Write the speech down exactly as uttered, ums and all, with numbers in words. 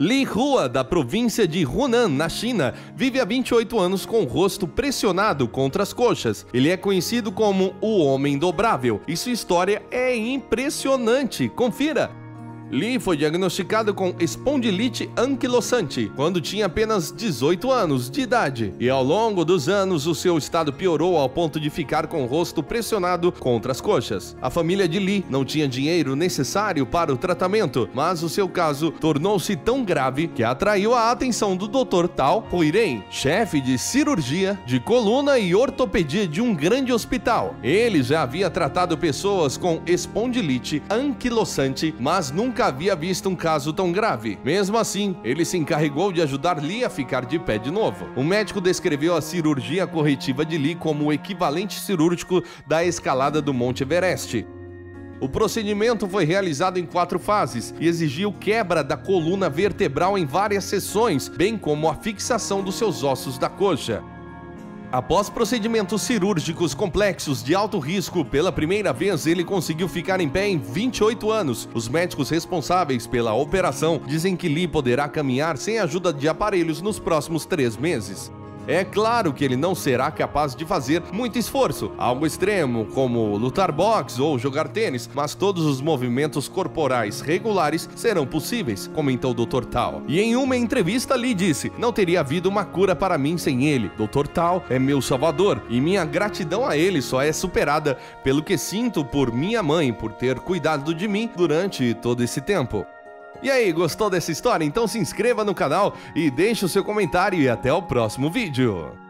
Li Hua, da província de Hunan, na China, vive há vinte e oito anos com o rosto pressionado contra as coxas. Ele é conhecido como o Homem Dobrável e sua história é impressionante. Confira! Li foi diagnosticado com espondilite anquilosante quando tinha apenas dezoito anos de idade. E ao longo dos anos, o seu estado piorou ao ponto de ficar com o rosto pressionado contra as coxas. A família de Li não tinha dinheiro necessário para o tratamento, mas o seu caso tornou-se tão grave que atraiu a atenção do doutor Tao Ren, chefe de cirurgia de coluna e ortopedia de um grande hospital. Ele já havia tratado pessoas com espondilite anquilosante, mas nunca Nunca havia visto um caso tão grave. Mesmo assim, ele se encarregou de ajudar Li a ficar de pé de novo. O médico descreveu a cirurgia corretiva de Li como o equivalente cirúrgico da escalada do Monte Everest. O procedimento foi realizado em quatro fases e exigiu quebra da coluna vertebral em várias seções, bem como a fixação dos seus ossos da coxa. Após procedimentos cirúrgicos complexos de alto risco, pela primeira vez ele conseguiu ficar em pé em vinte e oito anos. Os médicos responsáveis pela operação dizem que Li poderá caminhar sem a ajuda de aparelhos nos próximos três meses. É claro que ele não será capaz de fazer muito esforço, algo extremo, como lutar boxe ou jogar tênis, mas todos os movimentos corporais regulares serão possíveis, comentou o doutor Tao. E em uma entrevista, Li disse: não teria havido uma cura para mim sem ele. doutor Tao é meu salvador e minha gratidão a ele só é superada pelo que sinto por minha mãe por ter cuidado de mim durante todo esse tempo. E aí, gostou dessa história? Então se inscreva no canal e deixe o seu comentário e até o próximo vídeo.